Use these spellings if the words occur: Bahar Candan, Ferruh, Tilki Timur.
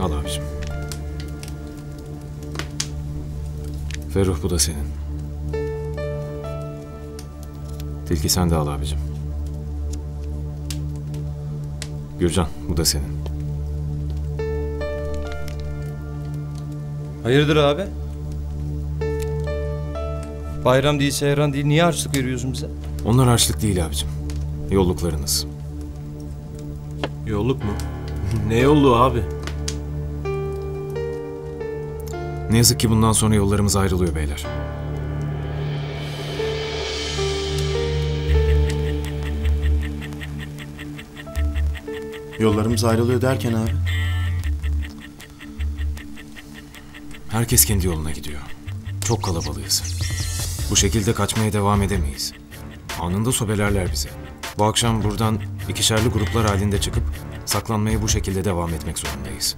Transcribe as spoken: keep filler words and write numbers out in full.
Al abicim. Ferruh, bu da senin. Tilki, sen de al abicim. Gürcan, bu da senin. Hayırdır abi? Bayram değil, seyran değil. Niye harçlık veriyorsun bize? Onlar harçlık değil abicim. Yolluklarınız. Yolluk mu? Ne yolluğu abi? Ne yazık ki bundan sonra yollarımız ayrılıyor beyler. Yollarımız ayrılıyor derken abi? Herkes kendi yoluna gidiyor. Çok kalabalıyız. Bu şekilde kaçmaya devam edemeyiz. Anında sobelerler bizi. Bu akşam buradan ikişerli gruplar halinde çıkıp saklanmaya bu şekilde devam etmek zorundayız.